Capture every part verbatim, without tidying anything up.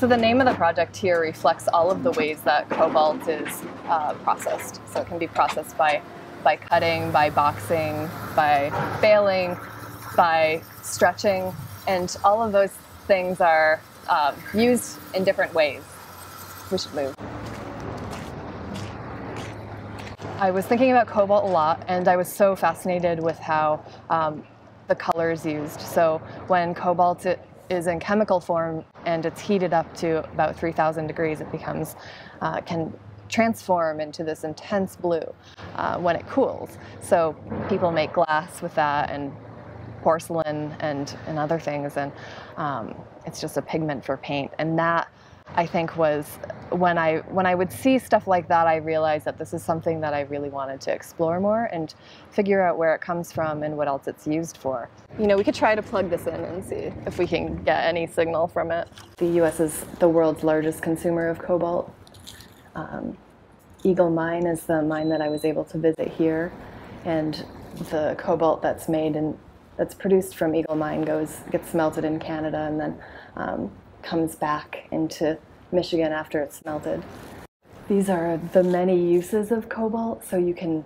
So the name of the project here reflects all of the ways that cobalt is uh, processed. So it can be processed by, by cutting, by boxing, by baling, by stretching, and all of those things are uh, used in different ways. We should move. I was thinking about cobalt a lot, and I was so fascinated with how um, the color is used. So when cobalt is in chemical form and it's heated up to about three thousand degrees, it becomes, uh, can transform into this intense blue uh, when it cools. So people make glass with that and porcelain and, and other things, and um, it's just a pigment for paint. And that, I think, was when I when I would see stuff like that, I realized that this is something that I really wanted to explore more and figure out where it comes from and what else it's used for. You know, we could try to plug this in and see if we can get any signal from it. The U S is the world's largest consumer of cobalt. Um, Eagle Mine is the mine that I was able to visit here, and the cobalt that's made and that's produced from Eagle Mine goes gets melted in Canada and then um, comes back into Michigan after it's melted. These are the many uses of cobalt, so you can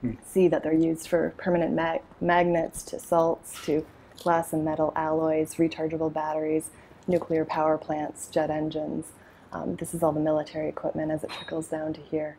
hmm. see that they're used for permanent mag magnets, to salts, to glass and metal alloys, rechargeable batteries, nuclear power plants, jet engines. Um, this is all the military equipment as it trickles down to here.